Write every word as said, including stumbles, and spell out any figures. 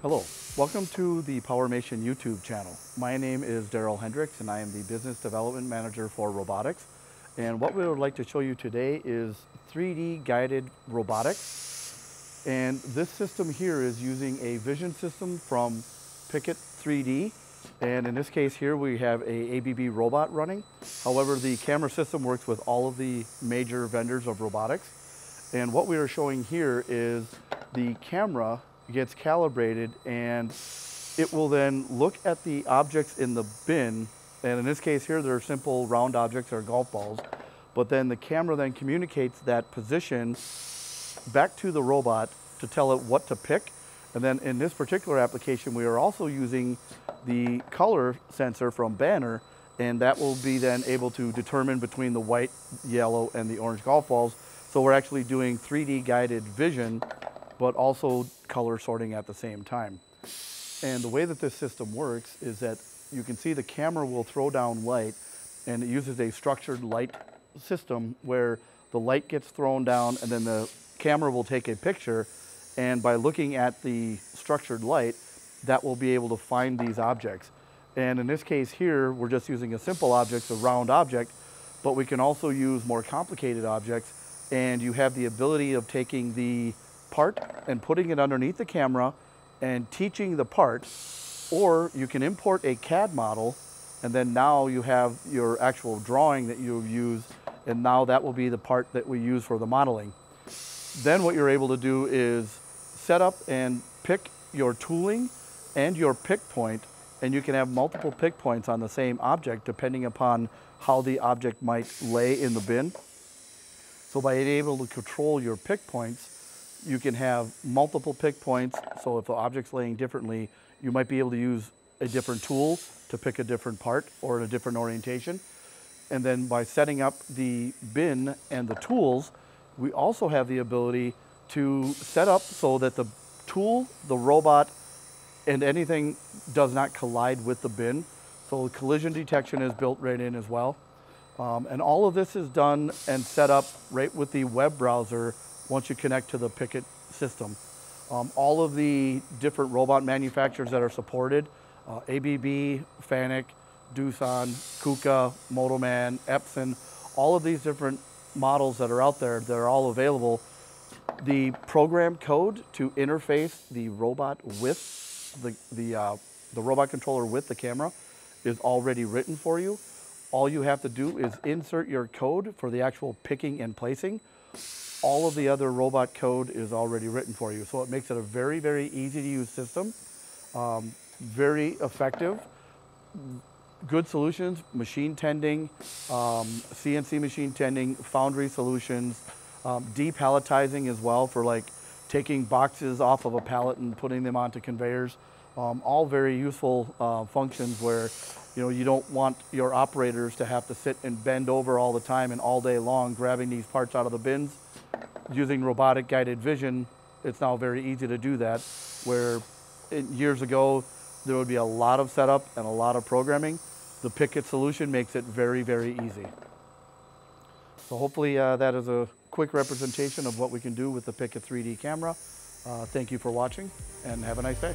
Hello, welcome to the PowerMation YouTube channel. My name is Daryl Hendricks and I am the Business Development Manager for Robotics. And what we would like to show you today is three D guided robotics. And this system here is using a vision system from Pickit three D. And in this case here, we have a A B B robot running. However, the camera system works with all of the major vendors of robotics. And what we are showing here is the camera gets calibrated and it will then look at the objects in the bin, and in this case here they're simple round objects or golf balls, but then the camera then communicates that position back to the robot to tell it what to pick. And then in this particular application we are also using the color sensor from Banner, and that will be then able to determine between the white, yellow and the orange golf balls. So we're actually doing three D guided vision but also color sorting at the same time. And the way that this system works is that you can see the camera will throw down light, and it uses a structured light system where the light gets thrown down and then the camera will take a picture, and by looking at the structured light, that will be able to find these objects. And in this case here, we're just using a simple object, a round object, but we can also use more complicated objects, and you have the ability of taking the part and putting it underneath the camera and teaching the part, or you can import a C A D model and then now you have your actual drawing that you use, and now that will be the part that we use for the modeling. Then what you're able to do is set up and pick your tooling and your pick point, and you can have multiple pick points on the same object depending upon how the object might lay in the bin. So by being able to control your pick points, you can have multiple pick points, so if the object's laying differently, you might be able to use a different tool to pick a different part or in a different orientation. And then by setting up the bin and the tools, we also have the ability to set up so that the tool, the robot, and anything does not collide with the bin. So collision detection is built right in as well. Um, and all of this is done and set up right with the web browser once you connect to the Pickit system. Um, all of the different robot manufacturers that are supported, uh, A B B, FANUC, Doosan, KUKA, Motoman, Epson, all of these different models that are out there, they're all available. The program code to interface the robot with the, the, uh, the robot controller with the camera is already written for you. All you have to do is insert your code for the actual picking and placing. All of the other robot code is already written for you. So it makes it a very, very easy to use system, um, very effective, good solutions, machine tending, um, C N C machine tending, foundry solutions, um, depalletizing as well for like taking boxes off of a pallet and putting them onto conveyors. Um, all very useful uh, functions where, you know, you don't want your operators to have to sit and bend over all the time and all day long grabbing these parts out of the bins. Using robotic guided vision, it's now very easy to do that, where it, years ago there would be a lot of setup and a lot of programming. The Pickit solution makes it very, very easy. So hopefully uh, that is a quick representation of what we can do with the Pickit three D camera. Uh, thank you for watching and have a nice day.